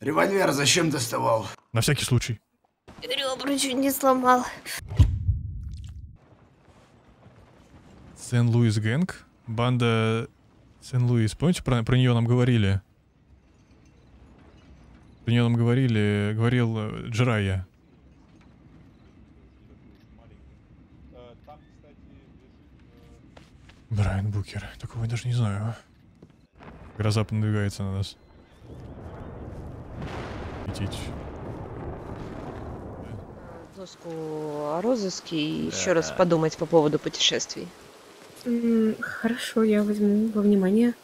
Револьвер зачем доставал? На всякий случай. Ребра чуть не сломал. Сен-Луис гэнг. Банда Сен-Луис. Помните, про нее нам говорили? Про нее нам говорили, говорил Джирайя. Брайан Букер. Такого я даже не знаю. Гроза надвигается на нас. Летить. Доску о розыске и еще раз подумать по поводу путешествий. Хорошо, я возьму во внимание.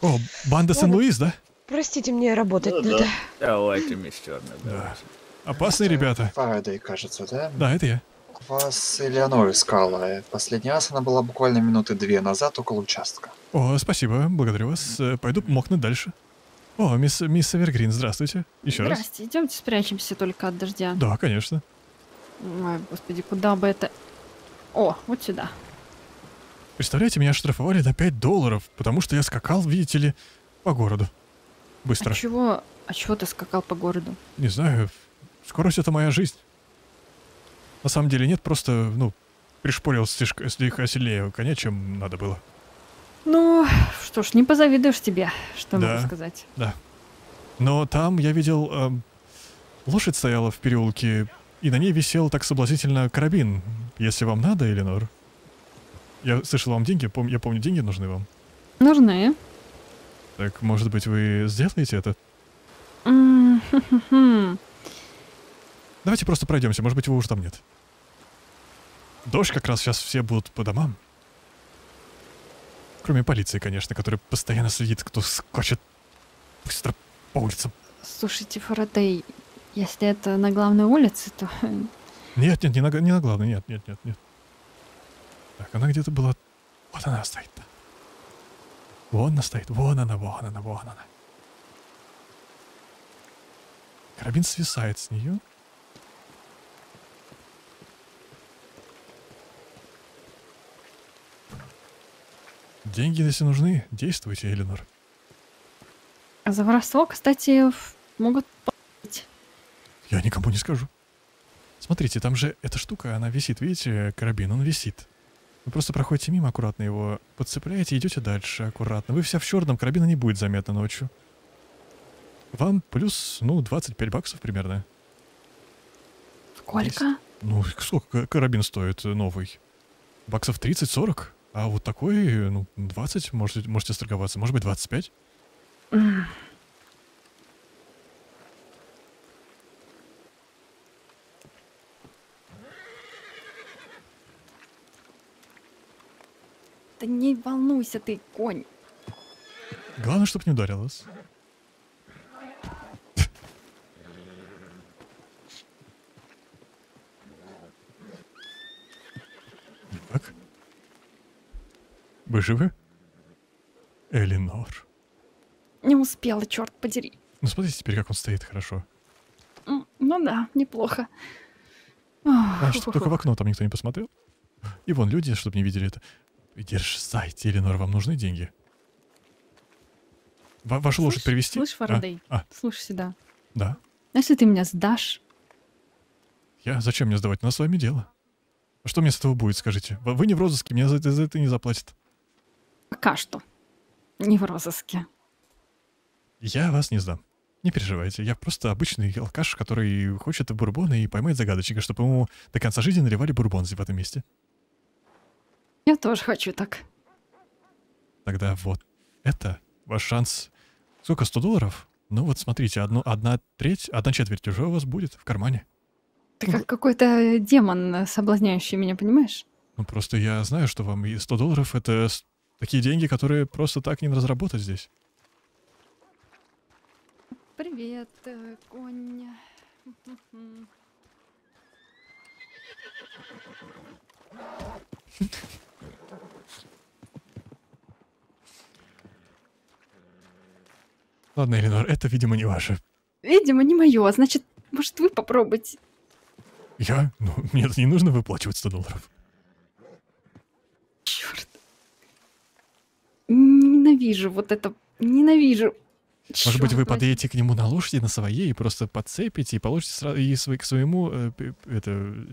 О, банда Сен-Луис, да? Простите, мне работать надо. Да. Давайте, мистер Нил. Да. Опасные ребята. Фарадей, кажется, да? Да, это я. Вас Элеонор искала. Последний раз она была буквально минуты две назад около участка. О, спасибо, благодарю вас. Пойду мокнуть дальше. О, мисс Эвергрин, здравствуйте. Еще раз. Здравствуйте, идемте спрячемся только от дождя. Да, конечно. Ой, господи, куда бы это... О, вот сюда. Представляете, меня штрафовали на $5, потому что я скакал, видите ли, по городу. Быстро. А чего ты скакал по городу? Не знаю, скорость — это моя жизнь. На самом деле нет, просто, ну, пришпорил слегка сильнее коня, чем надо было. Ну, что ж, не позавидуешь тебе, что могу сказать. Да, но там я видел, лошадь стояла в переулке, и на ней висел так соблазнительно карабин. Если вам надо, Элеонор. Я слышал, вам деньги, я помню, деньги нужны вам. Нужны. Так, может быть, вы сделаете это? Давайте просто пройдемся, может быть, его уже там нет. Дождь как раз сейчас, все будут по домам. Кроме полиции, конечно, которая постоянно следит, кто скачет быстро по улицам. Слушайте, Фарадей, если это на главной улице, то... Нет, нет, не на главной, нет, нет, нет, нет. Так, она где-то была... Вот она стоит. Вон она стоит, вон она, вон она, вон она. Карабин свисает с нее. Деньги, если нужны, действуйте, Элеонор. За воровство, кстати, могут платить. Я никому не скажу. Смотрите, там же эта штука, она висит, видите, карабин, он висит. Вы просто проходите мимо, аккуратно его подцепляете, идете дальше, аккуратно. Вы вся в черном, карабина не будет заметно ночью. Вам плюс, ну, 25 баксов примерно. Сколько? 10. Ну, сколько карабин стоит новый? Баксов 30-40? А вот такой, ну, 20, можете сторговаться, может быть, 25? Да не волнуйся ты, конь. Главное, чтобы не ударилась. Так. Вы живы? Элеонор. Не успела, черт подери. Ну смотрите теперь, как он стоит, хорошо. Ну да, неплохо. А что только в окно там никто не посмотрел? И вон люди, чтобы не видели это. Держайте, Элеонор, вам нужны деньги? Вашу лошадь привезти? Слышь, Фарадей, слушай сюда. Да. Если ты меня сдашь... Я? Зачем мне сдавать? У нас с вами дело. А что мне с этого будет, скажите? Вы не в розыске, меня за это не заплатят. Пока что. Не в розыске. Я вас не сдам. Не переживайте, я просто обычный алкаш, который хочет бурбона и поймает загадочника, чтобы ему до конца жизни наливали бурбон в этом месте. Я тоже хочу так. Тогда вот это ваш шанс. Сколько, $100? Ну вот смотрите, одна четверть уже у вас будет в кармане. Ты как какой-то демон, соблазняющий меня, понимаешь? Ну просто я знаю, что вам и $100 — это такие деньги, которые просто так не разработать здесь. Привет, конь. Ладно, Элеонор, это, видимо, не ваше. Видимо, не мое. Значит, может, вы попробуйте. Я? Ну, мне не нужно выплачивать $100. Черт. Ненавижу вот это. Ненавижу. Черт, может быть, вы подъедете к нему на лошади, на своей, и просто подцепите, и получите сразу, и к своему,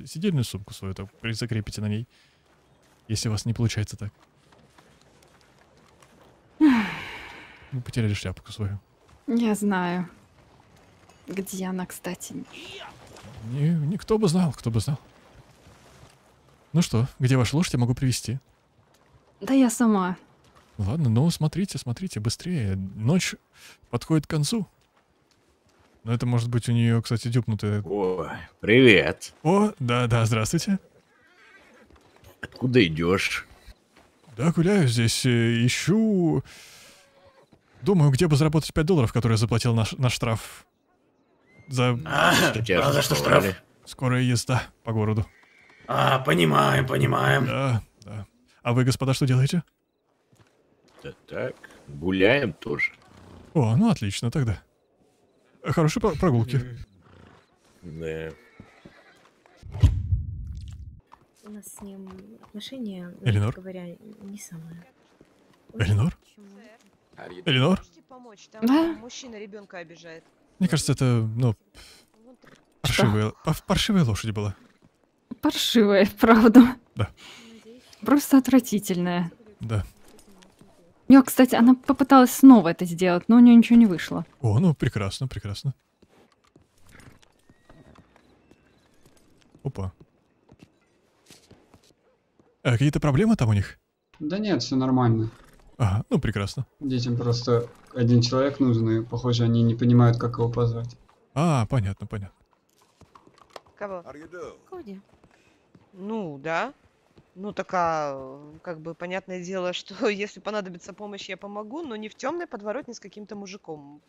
сидельную сумку свою, так, закрепите на ней. Если у вас не получается так. Вы потеряли шляпку свою. Я знаю. Где она, кстати? Никто бы знал, кто бы знал. Ну что, где ваша лошадь, я могу привезти? Да я сама. Ладно, ну смотрите, смотрите, быстрее. Ночь подходит к концу. Но это может быть у нее, кстати, дюпнутая. О, привет. О, да-да, здравствуйте. Откуда идешь? Да, гуляю здесь, ищу... Думаю, где бы заработать $5, которые я заплатил на штраф. За... А за что штраф? Скорая езда по городу. А, понимаем, понимаем. Да, да. А вы, господа, что делаете? Да так, гуляем тоже. О, ну отлично тогда. Хорошие прогулки. Да. У нас с ним отношения, Элеонор? Говоря, не самое. Элеонор? Элеонор? Да? Мужчина ребенка обижает. Мне кажется, это, ну, паршивая лошадь была. Паршивая, правда. Да. Просто отвратительная. Да. У нее, кстати, она попыталась снова это сделать, но у нее ничего не вышло. О, ну прекрасно, прекрасно. Опа. А какие-то проблемы там у них? Да нет, все нормально. Ага, ну прекрасно. Детям просто один человек нужен, и, похоже, они не понимают, как его позвать. А, понятно, понятно. Кого? Коди. Ну, да. Ну, так, как бы, понятное дело, что если понадобится помощь, я помогу, но не в темной подворотне с каким-то мужиком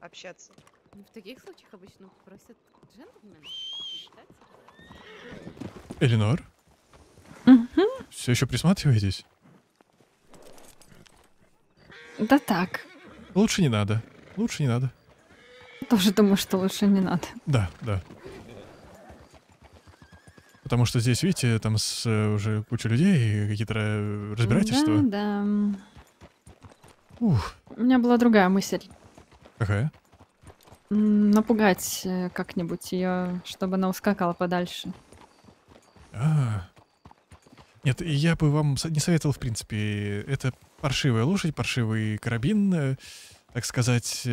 общаться. Ну, в таких случаях обычно просят джентльмена. Элеонор? Все еще присматриваетесь? Да так. Лучше не надо. Лучше не надо. Тоже думаю, что лучше не надо. Да, да. Потому что здесь, видите, там уже куча людей и какие-то разбирательства. Да, да. Ух. У меня была другая мысль. Какая? Напугать как-нибудь ее, чтобы она ускакала подальше. А-а-а. Нет, я бы вам не советовал, в принципе. Это паршивая лошадь, паршивый карабин, так сказать,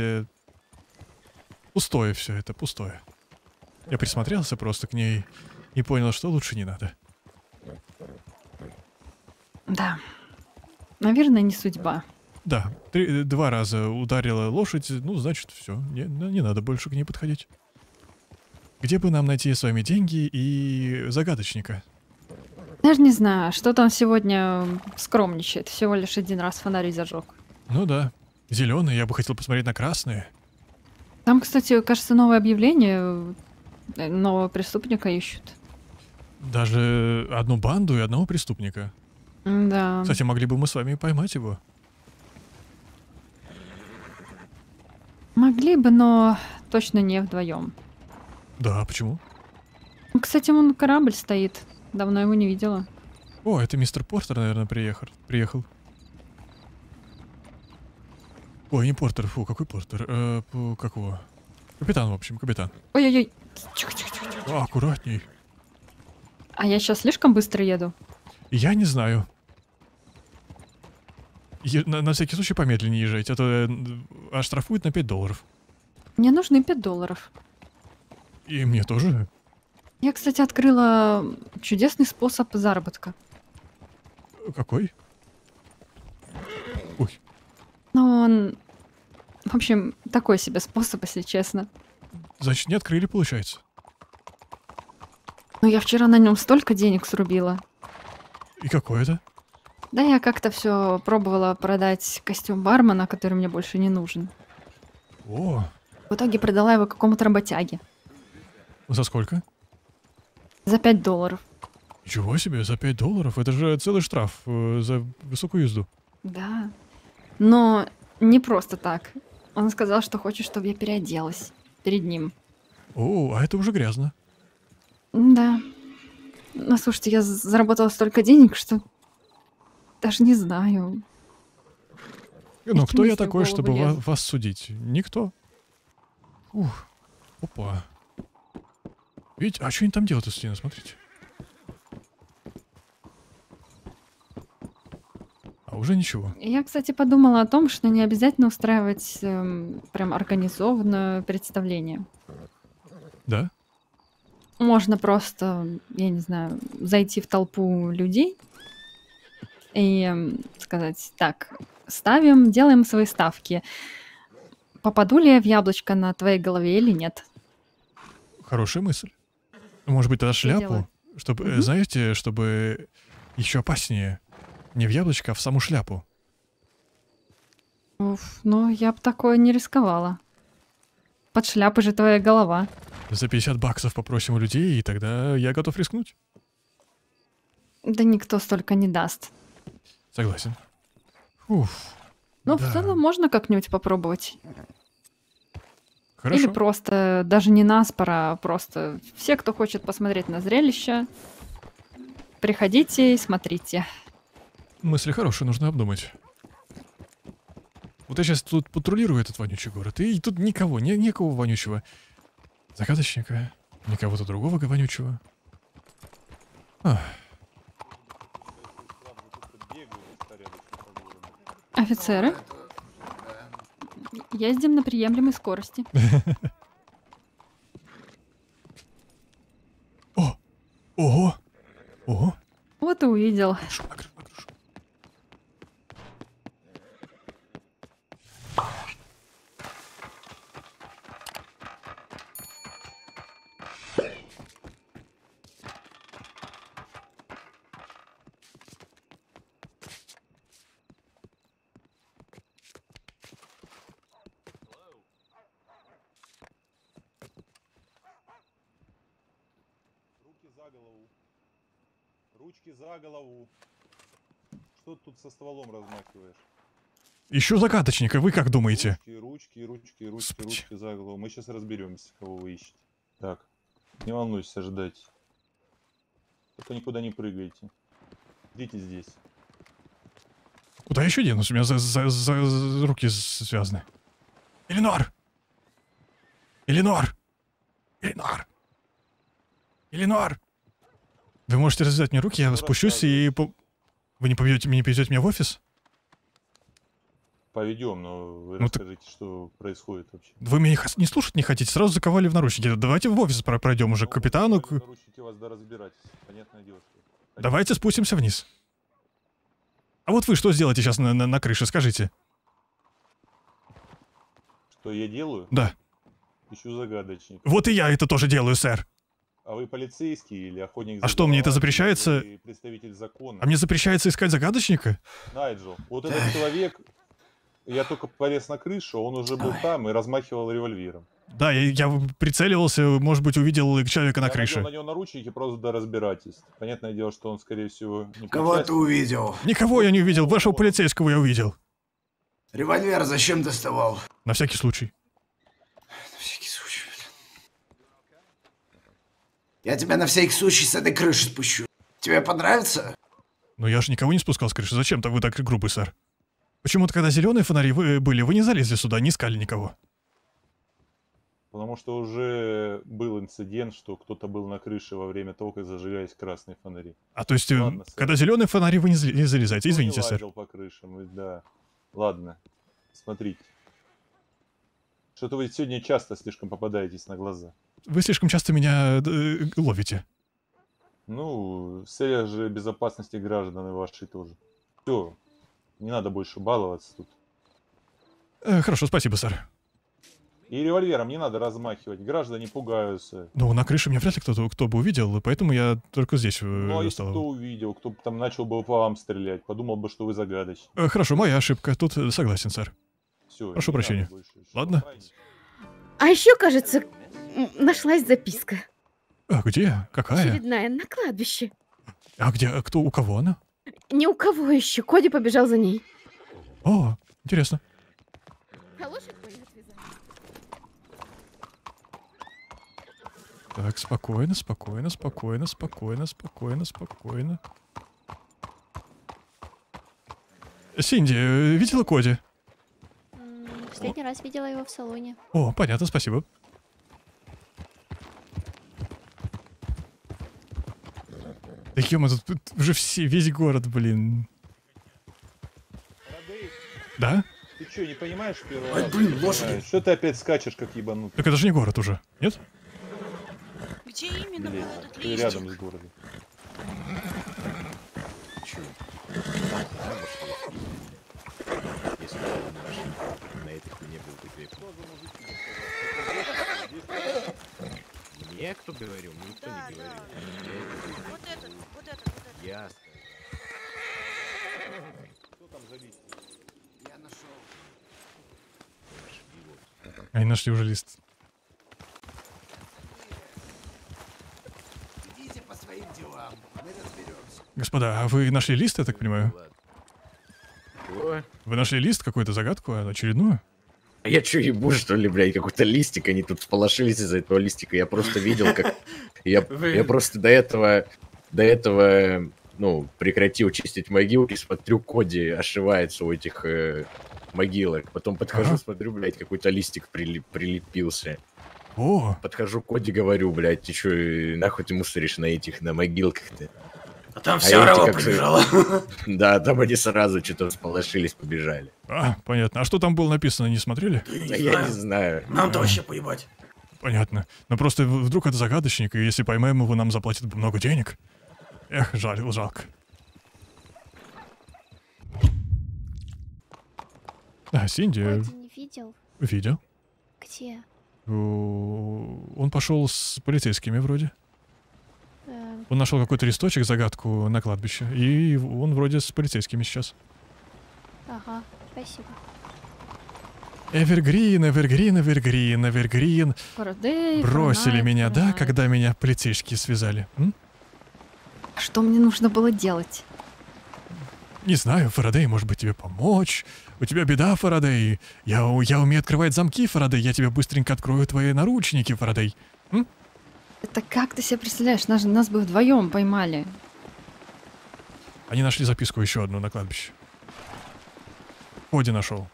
пустое все это, пустое. Я присмотрелся просто к ней и понял, что лучше не надо. Да. Наверное, не судьба. Да. Два раза ударила лошадь, ну, значит, все. Не надо больше к ней подходить. Где бы нам найти с вами деньги и загадочника? Даже не знаю, что там сегодня скромничает. Всего лишь один раз фонарь зажег. Ну да. Зеленые, я бы хотел посмотреть на красные. Там, кстати, кажется, новое объявление. Нового преступника ищут. Даже одну банду и одного преступника. Да. Кстати, могли бы мы с вами поймать его. Могли бы, но точно не вдвоем. Да, почему? Кстати, вон корабль стоит. Давно его не видела. О, это мистер Портер, наверное, приехал. Ой, не Портер, фу, какой Портер? Как его? Капитан, в общем, капитан. Ой-ой-ой. Аккуратней. А я сейчас слишком быстро еду? Я не знаю. На всякий случай помедленнее езжайте, а то оштрафуют на $5. Мне нужны $5. И мне тоже. Я, кстати, открыла чудесный способ заработка. Какой? Ой. Ну, он... В общем, такой себе способ, если честно. Значит, не открыли, получается. Ну, я вчера на нем столько денег срубила. И какой это? Да, я как-то все пробовала продать костюм бармена, который мне больше не нужен. О. В итоге продала его какому-то работяге. За сколько? За $5. Ничего себе, за $5. Это же целый штраф за высокую езду. Да. Но не просто так. Он сказал, что хочет, чтобы я переоделась перед ним. О, а это уже грязно. Да. Ну, слушайте, я заработала столько денег, что даже не знаю. Но кто я такой, чтобы вас судить? Никто. Ух, опа. Видите, а что они там делают из стены, смотрите. А уже ничего. Я, кстати, подумала о том, что не обязательно устраивать прям организованное представление. Да? Можно просто, я не знаю, зайти в толпу людей и сказать, так, ставим, делаем свои ставки. Попаду ли я в яблочко на твоей голове или нет? Хорошая мысль. Может быть, тогда шляпу, чтобы, знаете, чтобы еще опаснее. Не в яблочко, а в саму шляпу. Уф, ну, я бы такое не рисковала. Под шляпой же твоя голова. За 50 баксов попросим у людей, и тогда я готов рискнуть. Да никто столько не даст. Согласен. Уф. Ну, да. В целом можно как-нибудь попробовать. Хорошо. Или просто, даже не наспора, а просто все, кто хочет посмотреть на зрелище, приходите и смотрите. Мысли хорошие, нужно обдумать. Вот я сейчас тут патрулирую этот вонючий город, и тут никого, некого вонючего загадочника, никого-то другого вонючего. Ах. Офицеры, ездим на приемлемой скорости. О! Ого! Ого! Вот и увидел. Что ты тут со стволом размахиваешь? Еще загадочника, вы как думаете? Ручки за голову. Мы сейчас разберемся, кого вы ищете. Так, не волнуйся, ждать. Только никуда не прыгайте. Идите здесь. Куда еще денусь? У меня за руки связаны. Элеонор! Элеонор! Элеонор! Элеонор! Вы можете развязать мне руки, я спущусь и... Вы не поведете меня в офис? Поведем, но вы расскажите, что происходит вообще. Вы меня не слушать не хотите, сразу заковали в наручники. Давайте в офис пройдем уже к капитану. Наручники вас доразбирать. Понятное дело, что... Давайте спустимся вниз. А вот вы что сделаете сейчас на крыше, скажите? Что я делаю? Да. Ищу загадочника. Вот и я это тоже делаю, сэр. А вы полицейский или охотник? А что, мне это запрещается? Представитель закона. А мне запрещается искать загадочника? Найджел, вот этот человек, я только полез на крышу, он уже был там и размахивал револьвером. Да, я прицеливался, может быть, увидел человека на крыше. Я надел на него наручники просто до разбирательств. Понятное дело, что он, скорее всего, не Кого ты увидел? Никого я не увидел, вашего полицейского я увидел. Револьвер зачем доставал? На всякий случай. Я тебя на всякий случай с этой крыши спущу. Тебе понравится? Ну я же никого не спускал с крыши. Зачем-то вы так грубый, сэр. Почему-то, когда зеленые фонари были, вы не залезли сюда, не искали никого. Потому что уже был инцидент, что кто-то был на крыше во время того, как зажигались красные фонари. А то есть, ладно, когда зеленые фонари, вы не залезаете? Извините, сэр. По крышам, да. Ладно, смотрите. Что-то вы сегодня часто слишком попадаетесь на глаза. Вы слишком часто меня ловите. Ну, в целях же безопасности граждан и вашей тоже. Все, не надо больше баловаться тут. Хорошо, спасибо, сэр. И револьвером не надо размахивать, граждане пугаются. Ну, на крыше меня вряд ли кто бы увидел, поэтому я только здесь Ну, а если кто увидел, кто там начал бы по вам стрелять, подумал бы, что вы загадочник. Хорошо, моя ошибка, тут согласен, сэр. Все, прошу прощения. Ладно? А еще, кажется... Нашлась записка. А где? Какая? Очередная, на кладбище. А где? Кто? У кого она? Ни у кого еще. Коди побежал за ней. О, интересно. Так, спокойно, спокойно, спокойно, спокойно, спокойно, спокойно. Синди, видела Коди? Последний раз видела его в салоне. О, понятно, спасибо. Да ё-моё, тут уже все, весь город, блин. Фарадей. Да? Ты чё, не понимаешь первого раза? Ай, блин, лошадь. Что ты опять скачешь, как ебанутый? Так это же не город уже, нет? Где именно был этот листик? Ты рядом с городом. Чё? Если бы не нашли, на этой хуйне был бы крепко. Мне кто говорил, никто не говорил. Вот этот. Ясно. Кто там завис? Я нашел. Они нашли уже лист. Идите по своим делам, мы разберемся. Господа, а вы нашли лист, я так понимаю? Что? Вы нашли лист, какую-то загадку, очередную? А я чё, ебу, что ли, блядь, какой-то листик, они тут сполошились из-за этого листика, я просто видел, как... Я просто до этого, ну, прекратил чистить могилки, смотрю, Коди ошивается у этих могилок, потом подхожу, смотрю, блядь, какой-то листик прилепился. О! Подхожу к Коди, говорю, блядь, ты чё, нахуй ты мусоришь на этих, на могилках-то? А там все равно побежало. Да, там они сразу что-то сполошились, побежали. А, понятно. А что там было написано, не смотрели? Я не знаю. Нам-то вообще поебать. Понятно. Но просто вдруг это загадочник, и если поймаем его, нам заплатят много денег. Эх, жалко. А, Синди... Коди не видел? Видел. Где? Он пошел с полицейскими вроде. Он нашел какой-то листочек, загадку на кладбище, и он вроде с полицейскими сейчас. Ага, спасибо. Эвергрин. Фарадей, бросили меня, да, когда меня полицейские связали? М? Что мне нужно было делать? Не знаю, Фарадей, может быть, тебе помочь? У тебя беда, Фарадей. Я умею открывать замки, Фарадей. Я тебе быстренько открою твои наручники, Фарадей. М? Это как ты себе представляешь? Нас бы вдвоем поймали. Они нашли записку еще одну на кладбище. Коди нашел.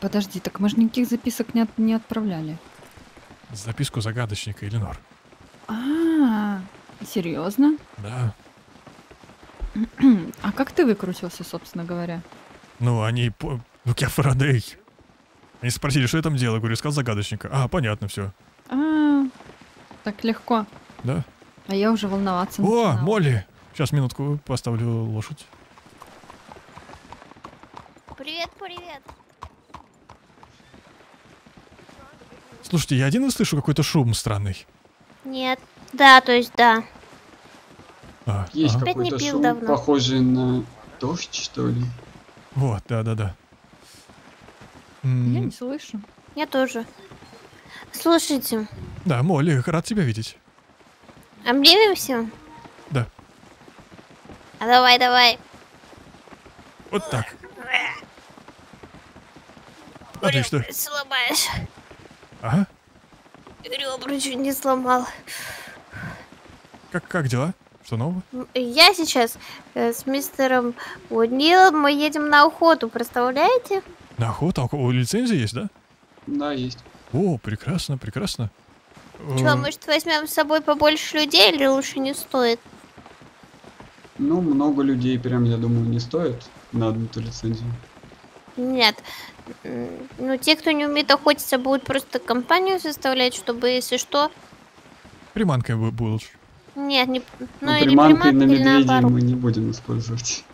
Подожди, так мы же никаких записок не отправляли. Записку загадочника Элеонор. А, серьезно? Да. А как ты выкрутился, собственно говоря? Ну, они... Ну, я Фарадей. Они спросили, что я там делаю. Говорю, искал загадочника. А, понятно, все. Так легко. Да. А я уже волноваться начинала. О, Молли! Сейчас, минутку, поставлю лошадь. Привет. Слушайте, я один услышу какой-то шум странный? Нет. Да, то есть да. Есть какой-то шум, давно. Похожий на дождь, что ли? Вот, да. Я не слышу. Я тоже. Слушайте. Да, Молли, рад тебя видеть. Обнимемся? Да. А давай. Вот так. А ты что? Сломаешь. Ага. Ребра чуть не сломал. Как дела? Что нового? Я сейчас с мистером Нилом, мы едем на охоту, представляете? На охоту? Лицензия есть, да? Да, есть. О, прекрасно. Что, может, возьмем с собой побольше людей или лучше не стоит? Ну, много людей прям, я думаю, не стоит на одну-то лицензию. Нет. Ну, те, кто не умеет охотиться, будут просто компанию составлять, чтобы, если что... Приманкой будут. Нет, не... Ну, или приманкой на медведей мы не будем использовать.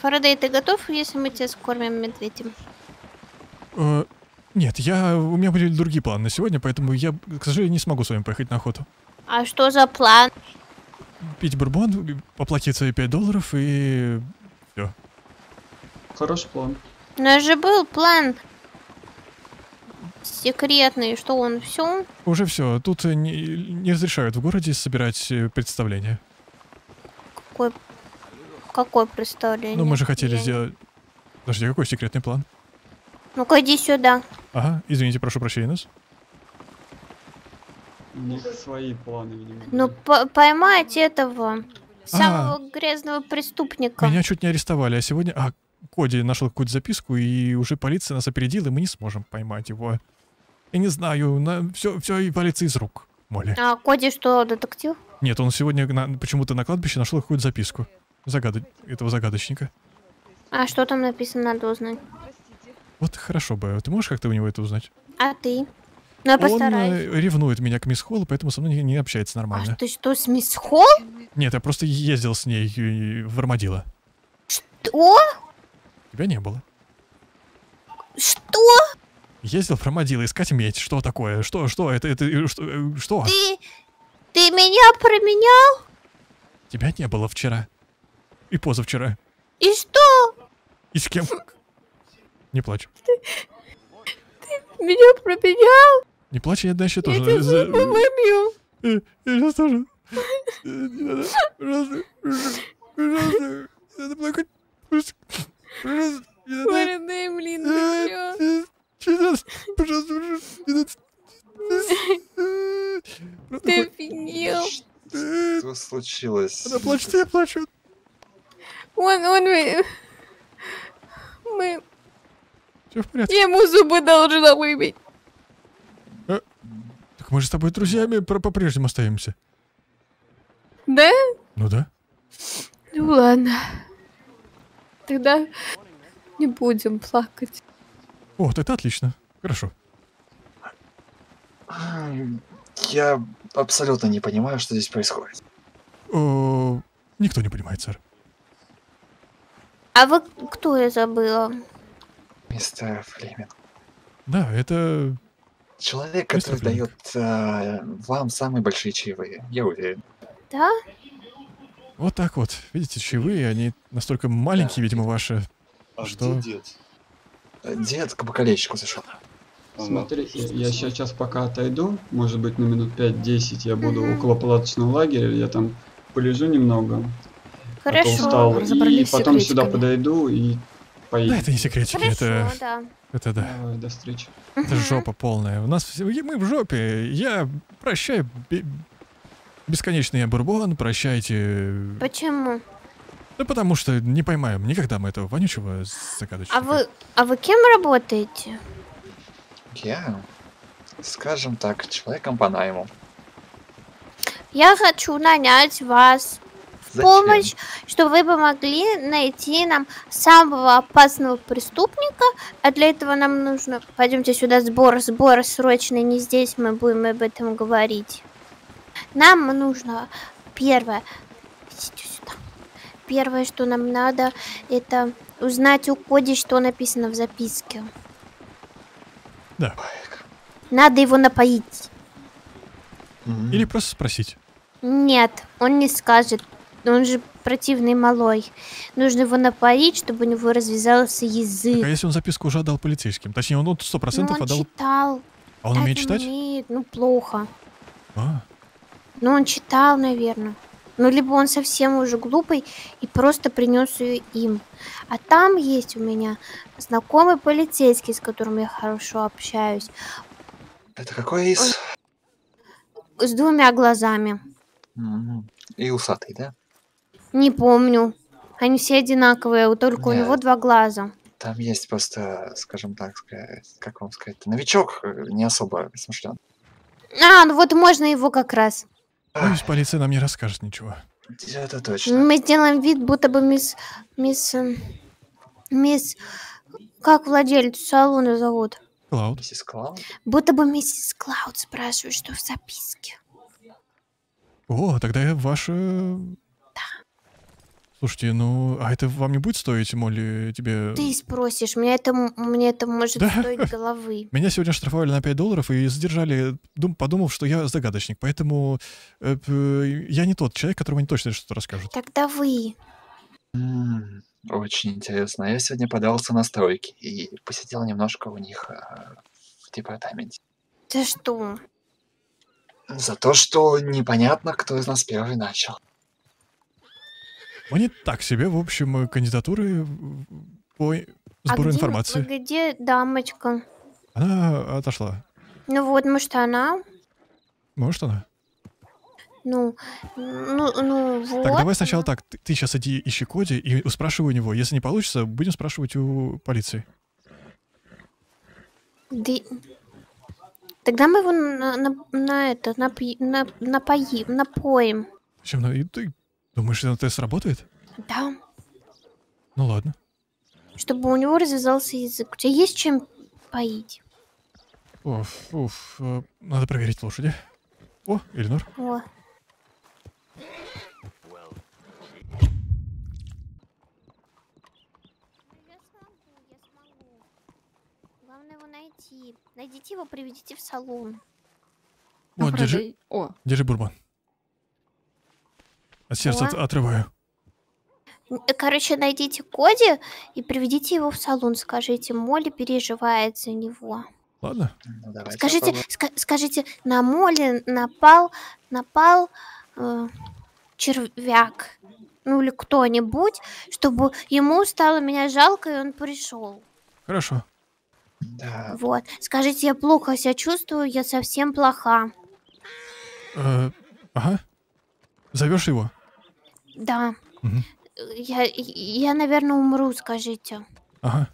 Фарадей, ты готов, если мы тебя скормим медведем? Нет, у меня были другие планы на сегодня, поэтому я, к сожалению, не смогу с вами поехать на охоту. А что за план? Пить бурбон, оплатить свои $5 и... Все. Хороший план. У нас же был план секретный, что он все? Уже все, тут не разрешают в городе собирать представление. Какое представление? Ну, мы же хотели сделать... Подожди, какой секретный план? Ну-ка, иди сюда. Ага, извините, прошу прощения нас. У них свои планы, видимо. Ну, поймать этого самого грязного преступника. Меня чуть не арестовали, а сегодня... А, Коди нашел какую-то записку, и уже полиция нас опередила, и мы не сможем поймать его. Я не знаю, все и валится из рук, Молли. А Коди что, детектив? Нет, он сегодня почему-то на кладбище нашел какую-то записку этого загадочника. А что там написано, надо узнать. Вот хорошо бы, ты можешь как-то у него это узнать? А ты? Ну, я постараюсь. Он ревнует меня к мисс Холл, поэтому со мной не общается нормально. А ты что, с мисс Холл? Нет, я просто ездил с ней в Армадилло. Что? Тебя не было. Что? Ездил в Армадилло искать медь. Что такое? Что? Ты меня променял? Тебя не было вчера. И позавчера. И что? И с кем? Не плачь. Ты меня променял? Не плачь, я дальше тоже. Я тебя вымью. Я сейчас тоже. Не надо. Пожалуйста. Пожалуйста. Не надо плакать. Пожалуйста. Вареные млины. Пожалуйста. Ты офигел. Что случилось? Она плачет, я плачу. Мы... Все в порядке. Я ему зубы должна выбить. А? Так мы же с тобой друзьями по-прежнему остаемся. Да? Ну да. Ну ладно. Тогда не будем плакать. Вот, это отлично. Хорошо. Я абсолютно не понимаю, что здесь происходит. О, никто не понимает, сэр. А вы кто, я забыла? Мистер Флеминг. Да, это... Человек, который дает вам самые большие чаевые, я уверен. Да? Вот так вот. Видите, чаевые, они настолько маленькие, видимо, ваши. А что? Где дед? Дед к бокалейщику зашел. Смотри, я сейчас пока отойду, может быть, на минут 5-10 я буду около палаточного лагеря, я там полежу немного. Хорошо, и потом сюда подойду и поеду. Да, это не секретики, хорошо, это... Да. Это да. Давай, до встречи. Это жопа полная. У нас все... Мы в жопе. Я... Прощай, бесконечный бурбон, прощайте... Почему? Да потому что не поймаем никогда мы этого вонючего загадочника. А вы кем работаете? Я, скажем так, человеком по найму. Я хочу нанять вас... помощь, чтобы вы помогли найти нам самого опасного преступника, а для этого нам нужно... Пойдемте сюда, сбор срочный, не здесь мы будем об этом говорить. Нам нужно первое... Идите сюда. Первое, что нам надо, это узнать у Коди, что написано в записке. Да. Надо его напоить. Или просто спросить. Нет, он не скажет. Он же противный малой. Нужно его напоить, чтобы у него развязался язык. Так, а если он записку уже отдал полицейским? Точнее, он 100% отдал... читал. А он умеет читать? Умеет, ну, плохо. А. Ну, он читал, наверное. Ну, либо он совсем уже глупый и просто принес ее им. А там есть у меня знакомый полицейский, с которым я хорошо общаюсь. Это какой из? Он... С двумя глазами. И усатый, да? Не помню. Они все одинаковые, только нет, у него два глаза. Там есть просто, скажем так, как вам сказать, новичок не особо смышлен. А, ну вот можно его как раз. Боюсь, полиция нам не расскажет ничего. Это точно. Мы сделаем вид, будто бы мисс... Как владелицу салона зовут? Клауд. Миссис Клауд? Будто бы миссис Клауд спрашивает, что в записке. О, тогда я ваша... Слушайте, ну, а это вам не будет стоить, Молли, тебе... Ты спросишь, мне это может стоить головы. Меня сегодня штрафовали на $5 и задержали, подумав, что я загадочник, поэтому я не тот человек, которому они точно что-то расскажут. Тогда вы. Очень интересно. Я сегодня подался на стройки и посидел немножко у них в департаменте. За что? За то, что непонятно, кто из нас первый начал. Они так себе, в общем, кандидатуры по сбору информации. Где дамочка? Она отошла. Ну вот, может, она? Может, она? Ну вот. Так, давай сначала так, ты сейчас иди ищи Коди и спрашивай у него. Если не получится, будем спрашивать у полиции. Да... Тогда мы его напоим. Чем? Ты думаешь, этот тест работает? Да. Ну ладно. Чтобы у него развязался язык. У тебя есть чем поить? Надо проверить лошади. О, Элеонор. О. Главное его найти. Найдите его, приведите в салон. О, держи. О. Держи бурбон. От сердца отрываю. Короче, найдите Коди и приведите его в салон. Скажите, Молли переживает за него. Ладно. Ну, скажите, скажите, на Молли напал червяк, ну или кто-нибудь, чтобы ему стало меня жалко и он пришел. Хорошо. Да. Вот. Скажите, я плохо себя чувствую, я совсем плоха. Ага. Зовешь его? Да. Угу. Я, наверное, умру, скажите. Ага.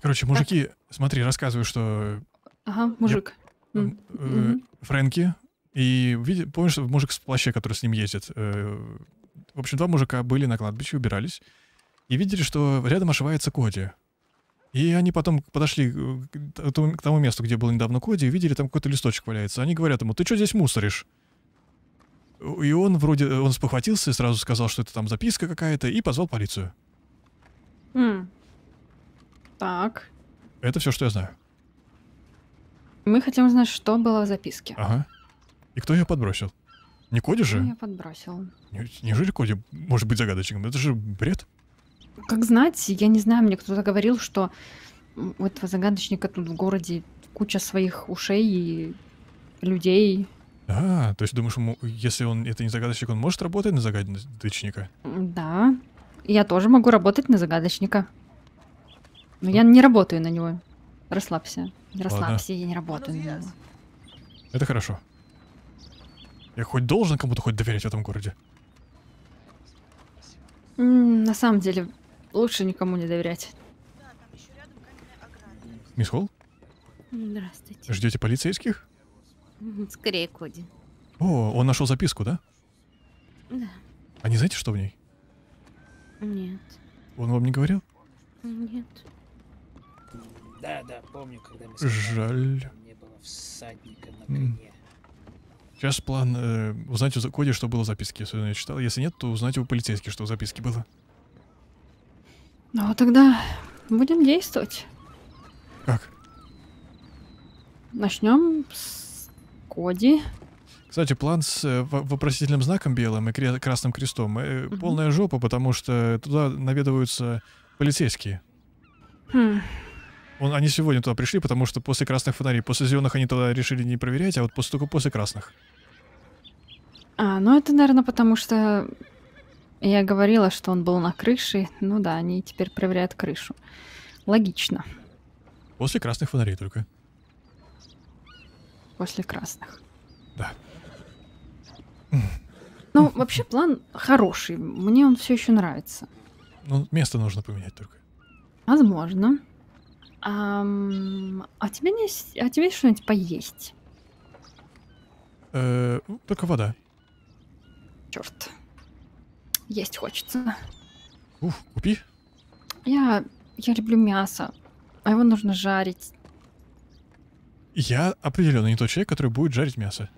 Короче, мужики, смотри, рассказываю, что... Ага, мужик. Фрэнки. И помнишь, мужик в плаще, который с ним ездит? В общем, два мужика были на кладбище, убирались. И видели, что рядом ошивается Коди. И они потом подошли к тому месту, где был недавно Коди, и видели, там какой-то листочек валяется. Они говорят ему, ты что здесь мусоришь? И он вроде, он спохватился и сразу сказал, что это там записка какая-то, и позвал полицию. Так. Это все, что я знаю. Мы хотим узнать, что было в записке. Ага. И кто ее подбросил? Не Коди же? Я подбросил. Неужели Коди может быть загадочником? Это же бред. Как знать, я не знаю, мне кто-то говорил, что у этого загадочника тут в городе куча своих ушей и людей. А, то есть думаешь, если он это не загадочник, он может работать на загадочника? Да, я тоже могу работать на загадочника. Но я не работаю на него. Расслабься. Расслабься, ладно. Я не работаю на него. Это хорошо. Я хоть должен кому-то хоть доверять в этом городе? На самом деле, лучше никому не доверять. Мисс Холл? Здравствуйте. Ждете полицейских? Скорее, Коди. О, он нашел записку, да? Да. А не знаете, что в ней? Нет. Он вам не говорил? Нет. Да, помню, когда мы... Жаль. Не было всадника на коне. Сейчас план узнать у Коди, что было в записке, если я читал. Если нет, то узнать у полицейских, что в записке было. Ну, тогда будем действовать. Как? Начнем с Коди. Кстати, план с вопросительным знаком белым и красным крестом. Полная жопа, потому что туда наведываются полицейские. Они сегодня туда пришли, потому что после красных фонарей, после зеленых они туда решили не проверять, а вот только после красных. А, ну это, наверное, потому что я говорила, что он был на крыше. Ну да, они теперь проверяют крышу. Логично. После красных фонарей только. После красных. Да. Ну, вообще план хороший. Мне он все еще нравится. Ну, место нужно поменять только. Возможно. А тебе есть что-нибудь поесть? Только вода. Черт. Есть хочется. Уф, купи. Я люблю мясо, а его нужно жарить. Я определенно не тот человек, который будет жарить мясо.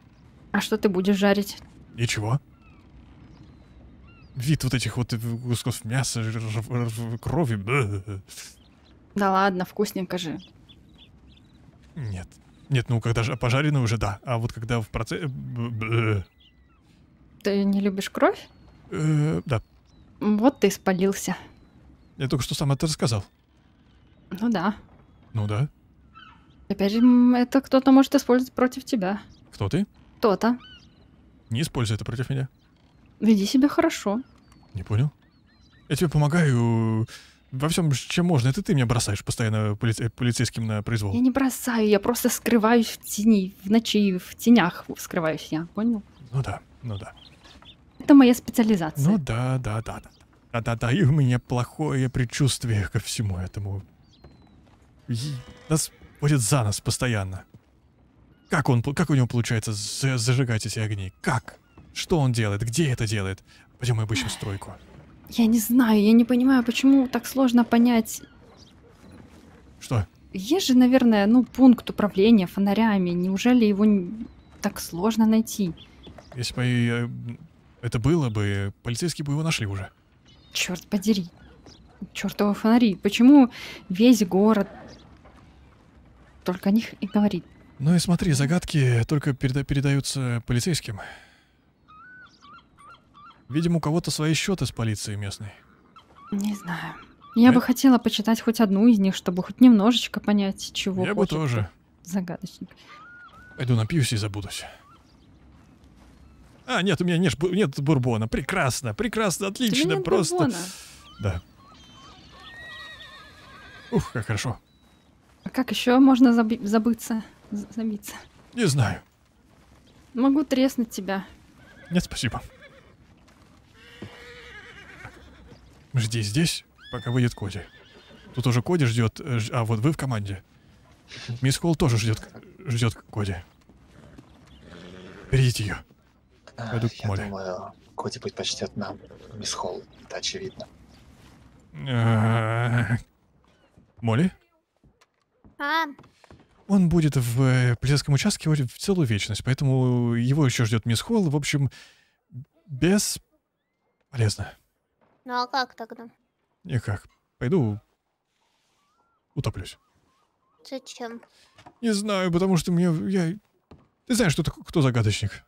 А что ты будешь жарить? Ничего. Вид вот этих вот кусков мяса, крови. Да ладно, вкусненько же. Нет. Нет, ну когда же пожарено уже, да. А вот когда в процессе... Ты не любишь кровь? Да. Вот ты и спалился. Я только что сам это рассказал. Ну да. Ну да. Теперь это кто-то может использовать против тебя. Кто ты? Кто-то. Не используй это против меня. Веди себя хорошо. Не понял? Я тебе помогаю... Во всем, чем можно, это ты меня бросаешь постоянно полицейским на произвол. Я не бросаю, я просто скрываюсь в тени, в ночи, в тенях скрываюсь я, понял? Ну да. Ну да. Это моя специализация. Ну да, да, да. Да-да-да, и у меня плохое предчувствие ко всему этому. Нас водят за нас постоянно. Как у него получается зажигать эти огни? Как? Что он делает? Где это делает? Пойдем мы обыщем стройку. Я не знаю, я не понимаю, почему так сложно понять. Что? Есть же, наверное, ну, пункт управления фонарями. Неужели его так сложно найти? Если бы это было бы, полицейские бы его нашли уже. Черт подери. Чертовы фонари. Почему весь город только о них и говорит? Ну и смотри, загадки только передаются полицейским. Видимо, у кого-то свои счеты с полицией местной. Не знаю. Я бы хотела почитать хоть одну из них, чтобы хоть немножечко понять, чего я хочет бы тоже. Загадочник. Пойду напьюсь и забудусь. А, нет, у меня нет бурбона. Прекрасно, прекрасно, отлично, нет просто. Бурбона. Да. Ух, как хорошо. А как еще можно забиться? Не знаю. Могу треснуть тебя. Нет, спасибо. Жди здесь, пока выйдет Коди. Тут уже Коди ждет. А вот вы в команде. Мисс Холл тоже ждет Коди. Берите ее. Пойду к Молли. Я думаю, Коди предпочтет нам Мисс Холл, это очевидно. Молли? А? Он будет в полицейском участке в целую вечность, поэтому его еще ждет Мисс Холл. В общем, бесполезно. Ну а как тогда? Никак. Пойду утоплюсь. Зачем? Не знаю, потому что мне... Ты знаешь, кто загадочник?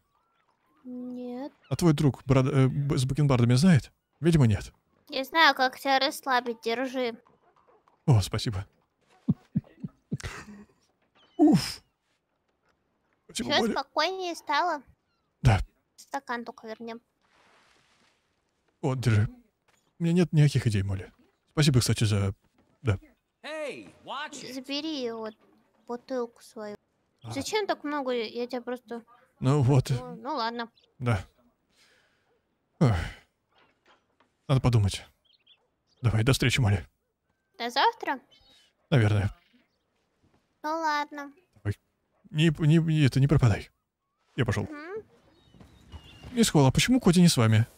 Нет. А твой друг с бакенбардами знает? Видимо, нет. Я знаю, как тебя расслабить. Держи. О, спасибо. Уф. Все спокойнее стало? Да. Стакан только вернем. Вот, держи. У меня нет никаких идей, Молли. Спасибо, кстати, за... Да. Забери вот бутылку свою. Зачем так много? Я тебя просто... Ну вот. Ну ладно. Да. Ох. Надо подумать. Давай, до встречи, Молли. До завтра? Наверное. Ну ладно. Давай. Не пропадай. Я пошел. Мисс Холл, а почему Коди не с вами?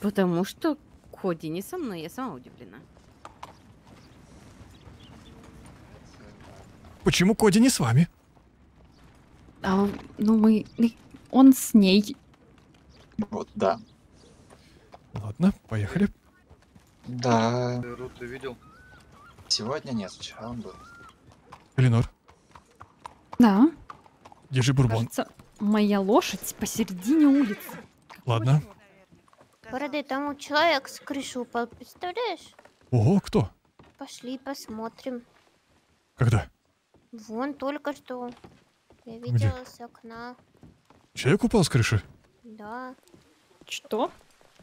Потому что Коди не со мной, я сама удивлена. Почему Коди не с вами? А, ну мы... Он с ней. Вот, да. Ладно, поехали. Да. Ты видел? Сегодня нет, вчера он был. Элеонор. Да. Держи бурбон. Кажется, моя лошадь посередине улицы. Ладно. Фарадей, там человек с крыши упал, представляешь? Ого, кто? Пошли посмотрим. Когда? Вон только что. Я видела с окна. Человек упал с крыши? Да. Что?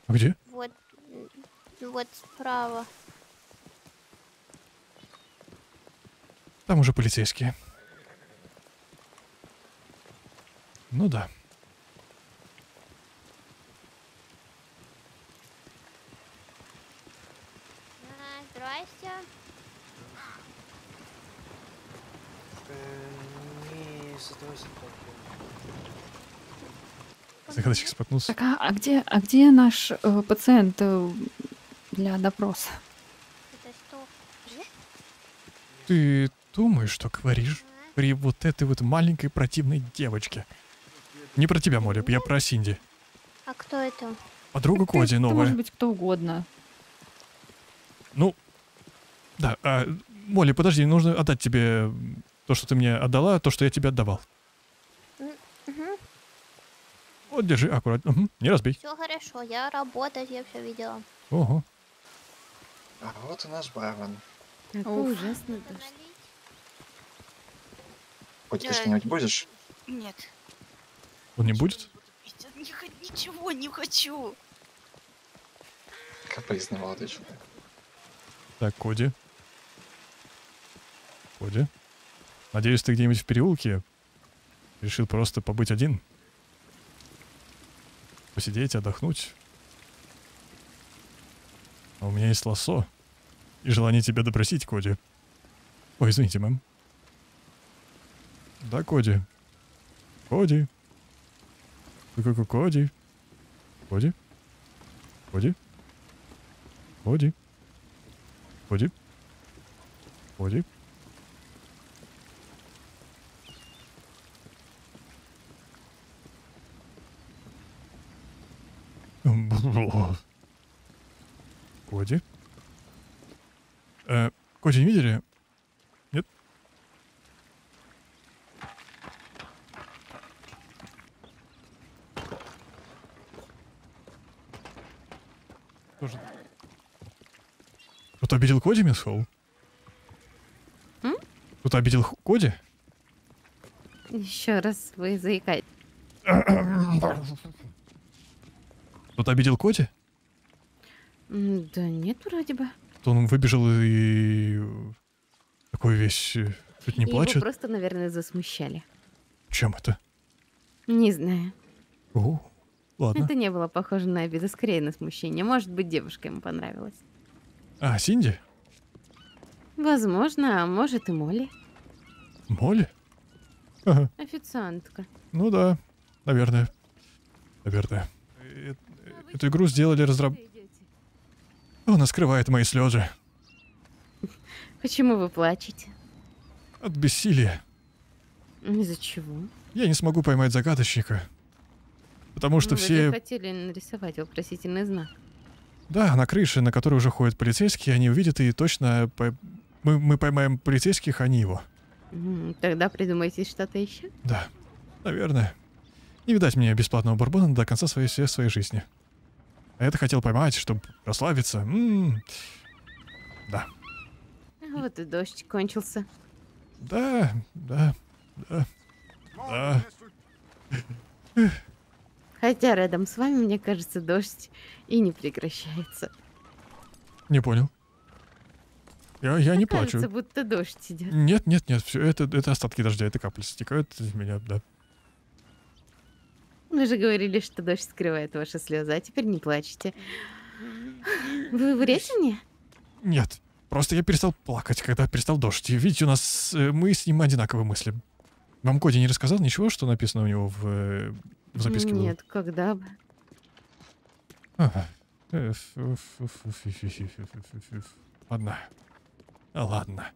А где? Вот справа. Там уже полицейские. Ну да. Здрасте. Загадочек споткнулся. Так, а где наш пациент для допроса? Это что? Ты думаешь, что говоришь при вот этой вот маленькой противной девочке? Не про тебя, Молли, я про Синди. А кто это? Подруга Коди новая. Может быть, кто угодно. Ну, да. Молли, подожди, нужно отдать тебе то, что ты мне отдала, то, что я тебе отдавал. Вот, держи, аккуратно. Не разбей. Все хорошо, я работаю, я все видела. Ого. А вот у нас бармен. Какой ужасный дождь. Хоть ты что-нибудь будешь? Нет. Он не будет? Ничего не хочу. Капризный молодой человек. Так, Коди. Коди. Надеюсь, ты где-нибудь в переулке решил просто побыть один. посидеть, отдохнуть. А у меня есть лассо. И желание тебя допросить, Коди. Ой, извините, мэм. Да, Коди. Коди. Коди. Коди. Коди. Коди. Коди. Коди. Коди. Коди, не видели? Нет? Кто-то обидел Коди, мисс Холл? Кто-то обидел Коди? Еще раз вы заикаете. Кто-то обидел Коди? Да нет, вроде бы. То он выбежал и такой весь чуть не плачет. Его просто, наверное, засмущали. Чем это? Не знаю. О, ладно. Это не было похоже на обиду, скорее на смущение. Может быть, девушка ему понравилась. А, Синди? Возможно, а может и Молли. Молли? Ага. Официантка. Ну да, наверное. Наверное. Эту игру сделали разработчики. Она скрывает мои слезы. Почему вы плачете? От бессилия. Из-за чего? Я не смогу поймать загадочника. Потому что все... хотели нарисовать вопросительный знак. Да, на крыше, на которой уже ходят полицейские, они увидят и точно... Мы поймаем полицейских, а не его. Тогда придумайте что-то еще? Да, наверное. Не видать мне бесплатного бурбона до конца своей жизни. А я-то хотел поймать, чтобы прославиться. Да. Вот и дождь кончился. Да, да, да, да. Хотя рядом с вами, мне кажется, дождь и не прекращается. Не понял. Я не плачу. Кажется, будто дождь идет. Нет, нет, нет, все это остатки дождя, это капли стекают из меня, да. Вы же говорили, что дождь скрывает ваши слезы, а теперь не плачете. Вы врете мне? Нет, просто я перестал плакать, когда перестал дождь. И видите, у нас мы с ним одинаковые мысли. Вам Коди не рассказал ничего, что написано у него в записке? Нет, было? Когда бы. Ладно. Ладно.